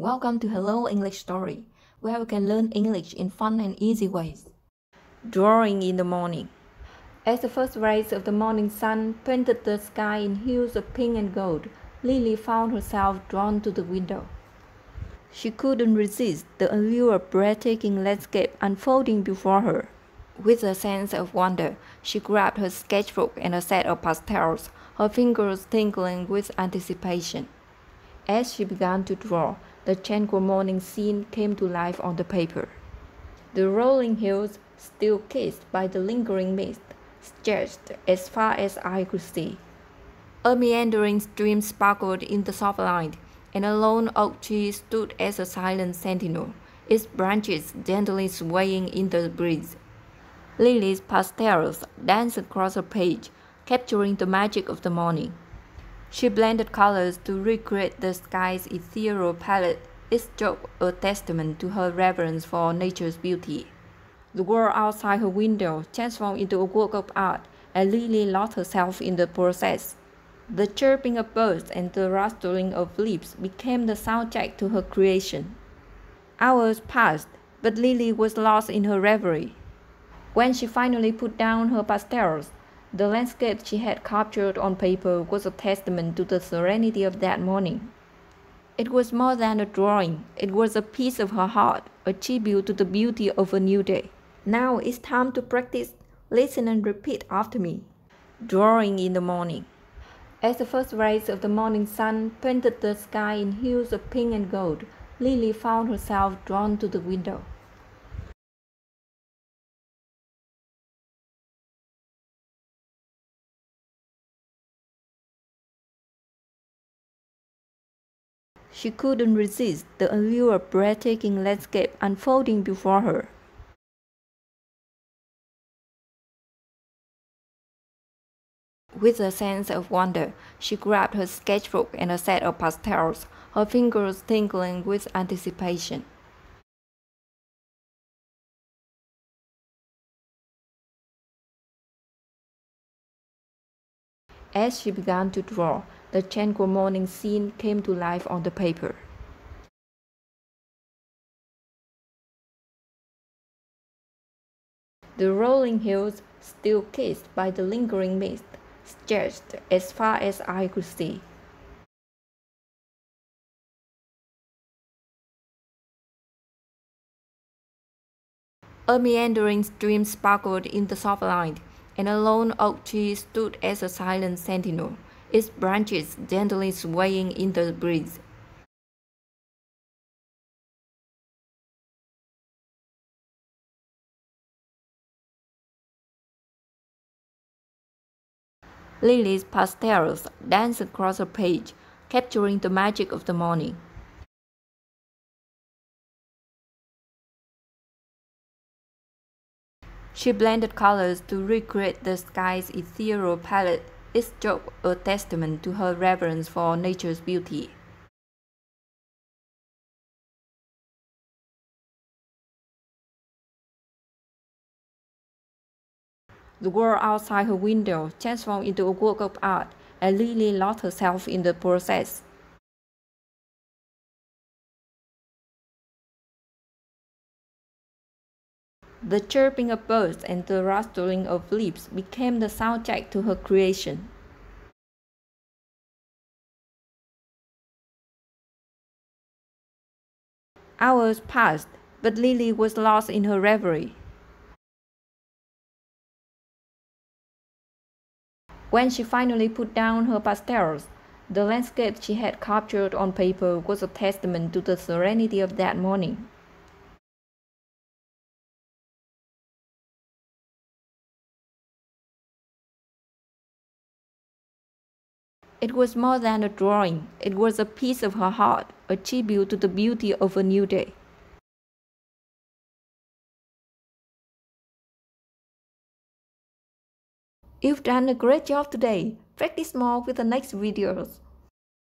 Welcome to Hello English Story, where we can learn English in fun and easy ways. Drawing in the morning. As the first rays of the morning sun painted the sky in hues of pink and gold, Lily found herself drawn to the window. She couldn't resist the allure of breathtaking landscape unfolding before her. With a sense of wonder, she grabbed her sketchbook and a set of pastels, her fingers tingling with anticipation. As she began to draw, the tranquil morning scene came to life on the paper. The rolling hills, still kissed by the lingering mist, stretched as far as I could see. A meandering stream sparkled in the soft light, and a lone oak tree stood as a silent sentinel, its branches gently swaying in the breeze. Lily's pastels danced across her page, capturing the magic of the morning. She blended colors to recreate the sky's ethereal palette, each stroke a testament to her reverence for nature's beauty. The world outside her window transformed into a work of art, and Lily lost herself in the process. The chirping of birds and the rustling of leaves became the soundtrack to her creation. Hours passed, but Lily was lost in her reverie. When she finally put down her pastels, the landscape she had captured on paper was a testament to the serenity of that morning. It was more than a drawing, it was a piece of her heart, a tribute to the beauty of a new day. Now it's time to practice. Listen and repeat after me. Drawing in the morning. As the first rays of the morning sun painted the sky in hues of pink and gold, Lily found herself drawn to the window. She couldn't resist the allure of breathtaking landscape unfolding before her. With a sense of wonder, she grabbed her sketchbook and a set of pastels, her fingers tingling with anticipation. As she began to draw, the tranquil morning scene came to life on the paper. The rolling hills, still kissed by the lingering mist, stretched as far as I could see. A meandering stream sparkled in the soft light, and a lone oak tree stood as a silent sentinel, its branches gently swaying in the breeze. Lily's pastels danced across her page, capturing the magic of the morning. She blended colors to recreate the sky's ethereal palette, each stroke a testament to her reverence for nature's beauty. The world outside her window transformed into a work of art, and Lily lost herself in the process. The chirping of birds and the rustling of leaves became the soundtrack to her creation. Hours passed, but Lily was lost in her reverie. When she finally put down her pastels, the landscape she had captured on paper was a testament to the serenity of that morning. It was more than a drawing, it was a piece of her heart, a tribute to the beauty of a new day. You've done a great job today. Practice more with the next videos.